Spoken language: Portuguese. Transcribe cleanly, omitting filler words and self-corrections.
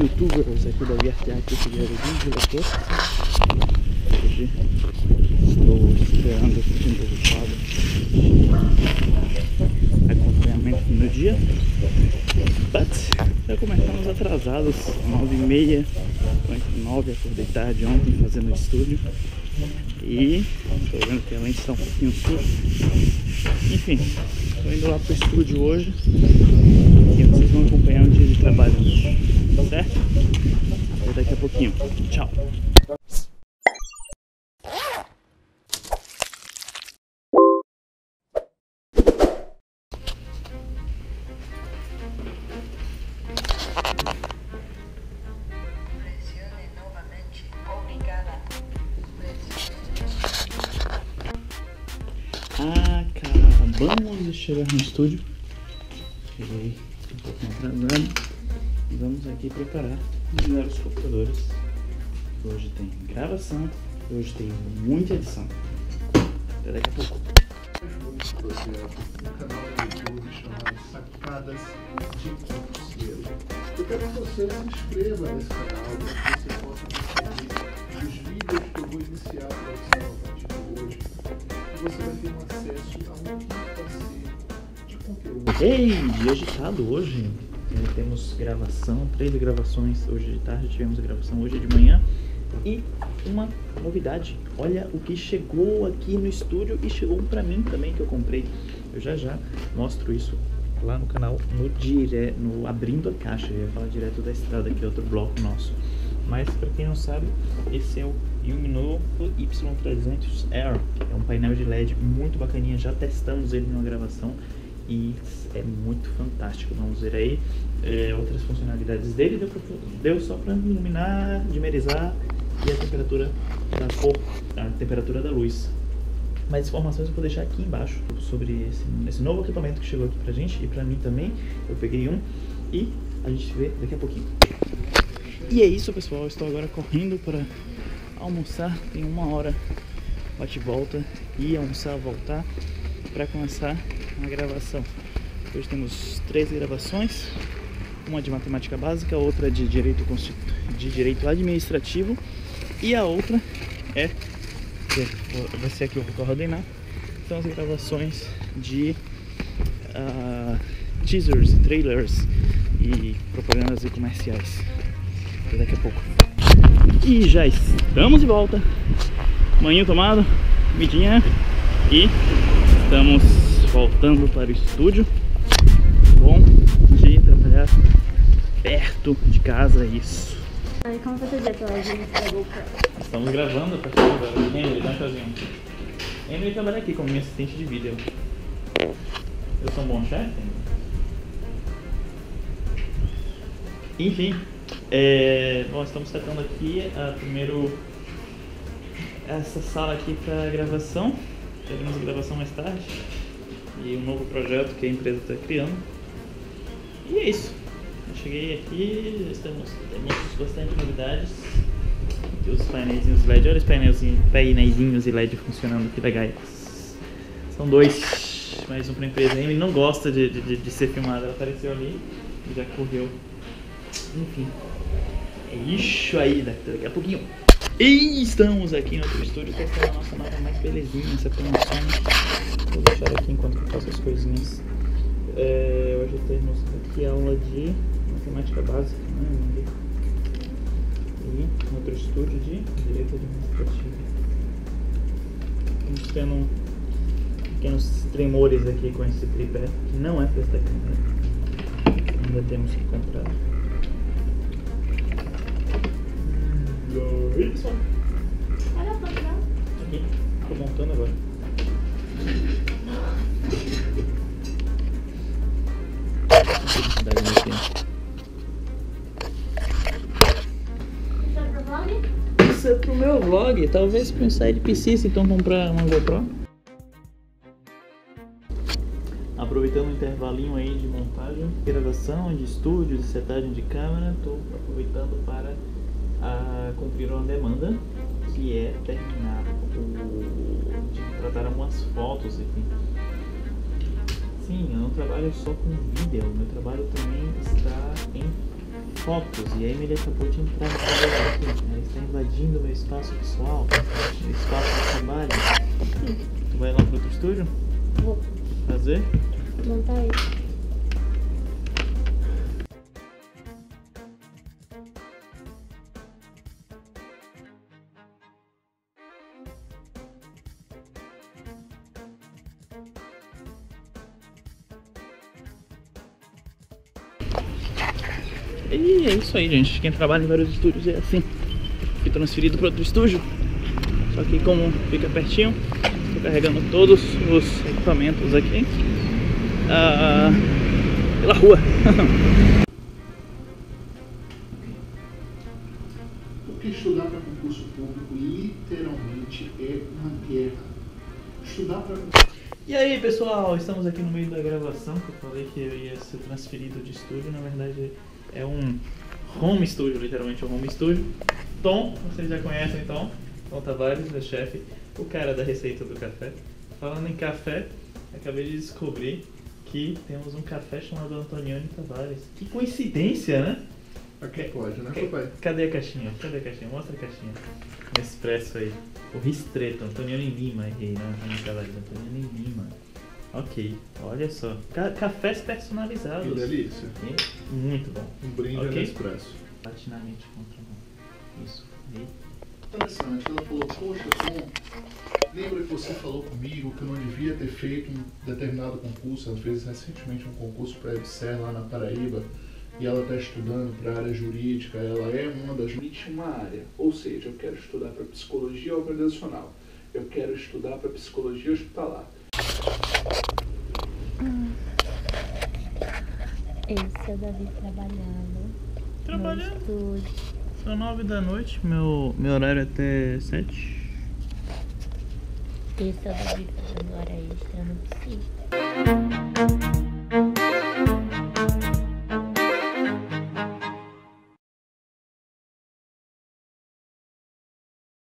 youtubers aqui da VRTA que fizeram vídeo da Estou esperando o fim do resultado, acompanhamento no dia. Já começamos atrasados, 9h30, 9h, acordei tarde ontem fazendo o estúdio. E estou vendo que a lente está um pouquinho curta. Enfim, estou indo lá para o estúdio hoje e vocês vão acompanhar o dia de trabalho, certo? Até daqui a pouquinho, tchau! Acabamos de chegar no estúdio. Cheguei um pouquinho atrasado. Vamos aqui preparar os computadores. Hoje tem gravação, hoje tem muita edição. Até daqui a pouco. Um canal do YouTube chamado Sacadas de Enquanto Seja. Eu quero que você se inscreva nesse canal para que você possa receber os vídeos que eu vou iniciar a produção a partir de hoje. Você vai ter um acesso a um passeio de conteúdo. Ei, dia agitado hoje. Temos gravação, 3 gravações hoje de tarde, tivemos gravação hoje de manhã. E uma novidade, olha o que chegou aqui no estúdio e chegou pra mim também que eu comprei. Eu já mostro isso lá no canal, no Abrindo a Caixa. Eu ia falar direto da estrada, que é outro bloco nosso. Mas para quem não sabe, esse é o YUMINO Y300R, é um painel de LED muito bacaninha, já testamos ele numa gravação e é muito fantástico. Vamos ver aí outras funcionalidades dele, deu só para iluminar, dimerizar e a temperatura da cor, a temperatura da luz. Mais informações eu vou deixar aqui embaixo sobre esse novo equipamento que chegou aqui pra gente e pra mim também. Eu peguei um e a gente se vê daqui a pouquinho. E é isso, pessoal, eu estou agora correndo para almoçar, tem 1 hora bate e volta e almoçar, voltar para começar a gravação. Hoje temos 3 gravações, uma de matemática básica, outra de direito administrativo e a outra vai ser aqui, eu vou coordenar, são as gravações de teasers, trailers e propagandas e comerciais. Daqui a pouco. E já estamos de volta. Manhã tomado, comidinha e estamos voltando para o estúdio. Bom de trabalhar perto de casa, isso. Aí, como você vê que estamos gravando a partir de agora. Emily, dá um chazinho. Emily trabalha aqui como minha assistente de vídeo. Eu sou um bom chefe? Enfim. Bom, estamos setando aqui essa sala aqui para gravação. Teremos gravação mais tarde e um novo projeto que a empresa está criando. E é isso. Eu cheguei aqui, temos bastante novidades. Aqui os painéis LED, olha os painéis e LED funcionando aqui da Gaia. São 2, mais um para a empresa. Ele não gosta de ser filmado, ela apareceu ali e já correu. Enfim, é isso aí, daqui a pouquinho. E estamos aqui no outro estúdio testando a nossa nova mais belezinha, essa promoção. Vou deixar aqui enquanto eu faço as coisinhas. Hoje eu tenho aqui aula de matemática básica, né? E outro estúdio de direito administrativo. Estamos tendo pequenos tremores aqui com esse tripé, que não é para esta câmera. Ainda temos que comprar. Luísson. Olha a planta. Aqui, tô montando agora. Isso é pro vlog? Isso é pro meu vlog. Talvez pro Inside PC, se então comprar uma GoPro. Aproveitando o intervalinho aí de montagem, de gravação, de estúdio, de setagem de câmera, tô aproveitando para cumprir uma demanda que é terminar de tratar algumas fotos aqui. Sim, eu não trabalho só com vídeo, meu trabalho também está em fotos e a Emily acabou de entrar no aqui. Ela está invadindo meu espaço pessoal, meu espaço de trabalho. Tu vai lá pro outro estúdio? Vou. Fazer? Montar isso. E é isso aí, gente. Quem trabalha em vários estúdios é assim. Fui transferido para outro estúdio. Só que como fica pertinho, estou carregando todos os equipamentos aqui pela rua. O que estudar para concurso público literalmente é uma guerra. Estudar para concurso... E aí, pessoal, estamos aqui no meio da gravação, que eu falei que eu ia ser transferido de estúdio. Na verdade é um home studio, literalmente um home studio. Tom, vocês já conhecem então, Tom Tavares, é chefe, o cara da receita do café. Falando em café, acabei de descobrir que temos um café chamado Antonioni Tavares. Que coincidência, né? Aqui pode, né, papai? Cadê a caixinha? Cadê a caixinha? Mostra a caixinha. Um expresso aí. O Ristretto, Antonioni Lima, errei, né? Antonioni Tavares, Antonioni Lima. Ok, olha só. Cafés personalizados. Que delícia. Okay. Muito bom. Um brinde okay. No expresso. Patinamente contra mão. Isso. E... Interessante, ela falou, poxa, Tom, lembra que você falou comigo que eu não devia ter feito um determinado concurso? Ela fez recentemente um concurso para a EBSER lá na Paraíba. E ela está estudando para a área jurídica, ela é uma das 21 áreas. Ou seja, eu quero estudar para psicologia organizacional, eu quero estudar para psicologia hospitalar. Esse é o Davi trabalhando. Trabalhando? São 9 da noite, meu horário é até 7. Esse é o Davi fazendo hora extra, não precisa.